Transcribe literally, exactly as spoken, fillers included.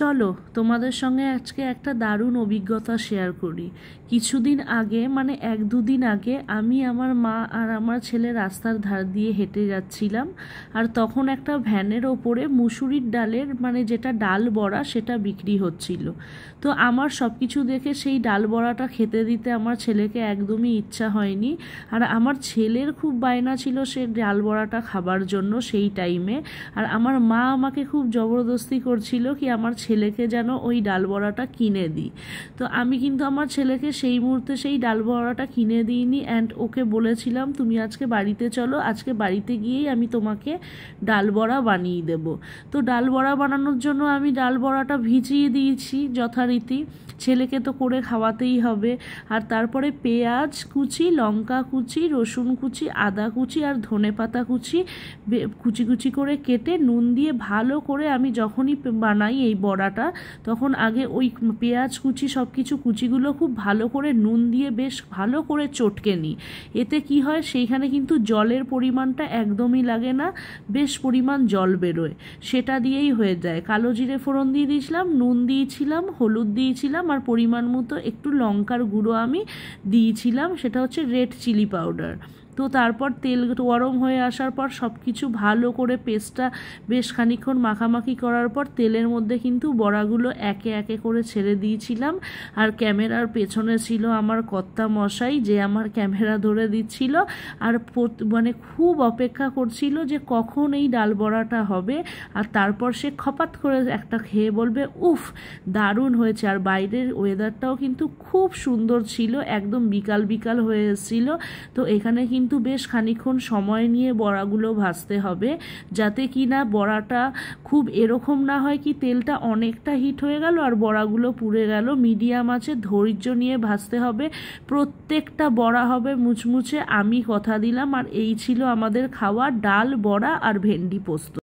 চলো তোমাদের সঙ্গে আজকে একটা দারুণ অভিজ্ঞতা শেয়ার করি। কিছুদিন আগে মানে এক দুদিন আগে আমি, আমার মা আর আমার ছেলে রাস্তার ধার দিয়ে হেঁটে যাচ্ছিলাম, আর তখন একটা ভ্যানের ওপরে মুসুরির ডালের মানে যেটা ডাল বড়া সেটা বিক্রি হচ্ছিল। তো আমার সব কিছু দেখে সেই ডাল বড়াটা খেতে দিতে আমার ছেলেকে একদমই ইচ্ছা হয়নি, আর আমার ছেলের খুব বায়না ছিল সে ডাল বড়াটা খাবার জন্য সেই টাইমে। আর আমার মা আমাকে খুব জবরদস্তি করছিল কি আমার ছেলেকে যেন ওই ডাল বড়াটা কিনে দিই। তো আমি কিন্তু আমার ছেলেকে সেই মুহূর্তে সেই ডাল বড়াটা কিনে দিইনি, অ্যান্ড ওকে বলেছিলাম তুমি আজকে বাড়িতে চলো, আজকে বাড়িতে গিয়েই আমি তোমাকে ডাল বড়া বানিয়ে দেব। তো ডাল বড়া বানানোর জন্য আমি ডাল বড়াটা ভিজিয়ে দিয়েছি যথারীতি, ছেলেকে তো করে খাওয়াতেই হবে। আর তারপরে পেঁয়াজ কুচি, লঙ্কা কুচি, রসুন কুচি, আদা কুচি আর ধনে পাতা কুচি কুচি কুচি করে কেটে নুন দিয়ে ভালো করে আমি যখনই বানাই এই বড়াটা তখন আগে ওই পেঁয়াজ কুচি সব কিছু কুচিগুলো খুব ভালো করে নুন দিয়ে বেশ ভালো করে চটকে নিই। এতে কি হয় সেইখানে কিন্তু জলের পরিমাণটা একদমই লাগে না, বেশ পরিমাণ জল বেরোয়, সেটা দিয়েই হয়ে যায়। কালো জিরে ফোড়ন দিয়ে দিয়েছিলাম, নুন দিয়েছিলাম, হলুদ দিয়েছিলাম আর পরিমাণ মতো একটু লঙ্কার গুঁড়ো আমি দিয়েছিলাম, সেটা হচ্ছে রেড চিলি পাউডার। তো তারপর তেল গরম হয়ে আসার পর সব কিছু ভালো করে পেস্টটা বেশ খানিকক্ষণ মাখামাখি করার পর তেলের মধ্যে কিন্তু বড়াগুলো একে একে করে ছেড়ে দিয়েছিলাম। আর ক্যামেরার পেছনে ছিল আমার কর্তা মশাই, যে আমার ক্যামেরা ধরে দিচ্ছিল আর মানে খুব অপেক্ষা করছিল যে কখন এই ডাল বড়াটা হবে, আর তারপর সে খপাত করে একটা খেয়ে বলবে উফ দারুণ হয়েছে। আর বাইরের ওয়েদারটাও কিন্তু খুব সুন্দর ছিল, একদম বিকাল বিকাল হয়ে এসেছিল। তো এখানে কিন্তু কিন্তু বেশ খানিকক্ষণ সময় নিয়ে বড়াগুলো ভাজতে হবে, যাতে কি না বড়াটা খুব এরকম না হয় কি তেলটা অনেকটা হিট হয়ে গেল আর বড়াগুলো পুড়ে গেল। মিডিয়াম আছে, ধৈর্য নিয়ে ভাজতে হবে, প্রত্যেকটা বড়া হবে মুচমুচে, আমি কথা দিলাম। আর এই ছিল আমাদের খাওয়া ডাল বড়া আর ভেন্ডি পোস্ত।